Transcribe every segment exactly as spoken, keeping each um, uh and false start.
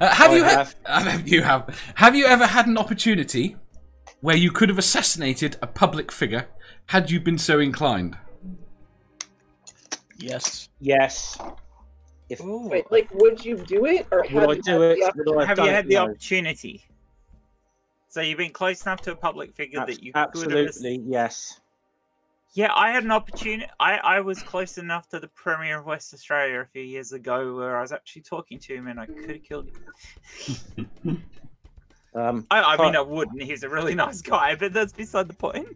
Uh, have oh, you have. Have you have have you ever had an opportunity where you could have assassinated a public figure had you been so inclined? Yes. Yes. If, wait, like, would you do it, or would I do it? Have you had the opportunity? So you've been close enough to a public figure that you could have. Absolutely, yes. Yeah, I had an opportunity. I, I was close enough to the Premier of West Australia a few years ago where I was actually talking to him and I could have killed him. um, I, I mean, I wouldn't. He's a really nice guy, but that's beside the point.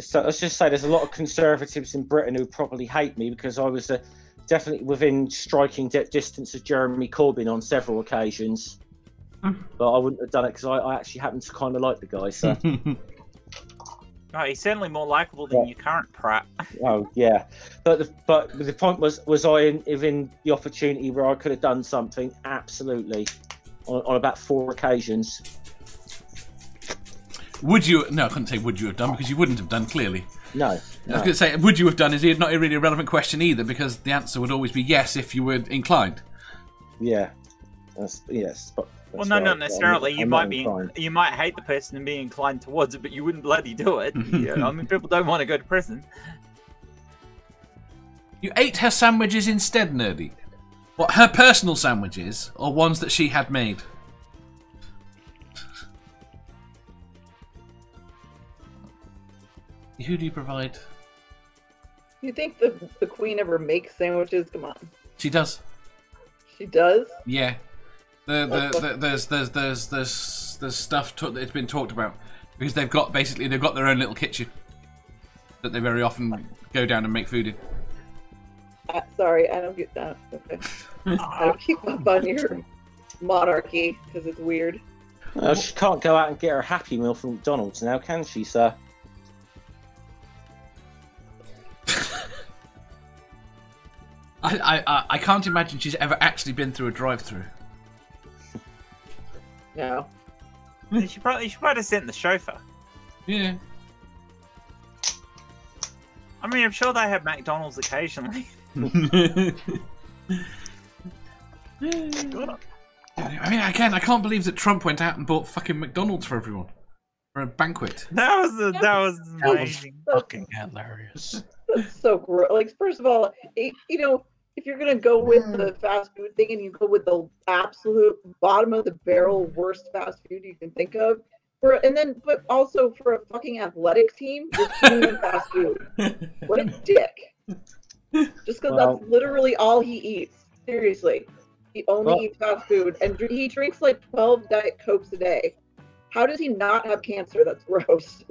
So let's just say there's a lot of Conservatives in Britain who probably hate me because I was uh, definitely within striking de distance of Jeremy Corbyn on several occasions. But I wouldn't have done it because I, I actually happen to kind of like the guy, so... Oh, he's certainly more likable than yeah. your current prat. Oh yeah, but the, but the point was was I in, in the opportunity where I could have done something absolutely on, on about four occasions. Would you? No, I couldn't say would you have done because you wouldn't have done clearly. No, no. I was going to say would you have done is not a really relevant question either because the answer would always be yes if you were inclined. Yeah, that's, yes, but. That's well, no, not necessarily. I'm, you I'm might be, inclined. you might hate the person and be inclined towards it, but you wouldn't bloody do it. You know? I mean, people don't want to go to prison. You ate her sandwiches instead, Nerdy. What, her personal sandwiches, or ones that she had made? Who do you provide? You think the the Queen ever makes sandwiches? Come on. She does. She does. Yeah. The, the, the, there's there's there's there's there's stuff to, that's been talked about because they've got basically they've got their own little kitchen that they very often go down and make food in. Uh, sorry, I don't get that. Okay. I don't keep up on your monarchy because it's weird. Well, she can't go out and get her Happy Meal from McDonald's now, can she, sir? I, I I can't imagine she's ever actually been through a drive-through. No. You should probably, you should probably have sent the chauffeur. Yeah. I mean, I'm sure they have McDonald's occasionally. I mean, again, I can't believe that Trump went out and bought fucking McDonald's for everyone for a banquet. That was a, that was that amazing. Was so, fucking hilarious. That's so gross. Like, first of all, it, you know. If you're going to go with the fast food thing and you go with the absolute bottom of the barrel worst fast food you can think of, for and then but also for a fucking athletic team, just fast food. What a dick. Just because well, that's literally all he eats. Seriously. He only well, eats fast food and he drinks like twelve Diet Cokes a day. How does he not have cancer? That's gross.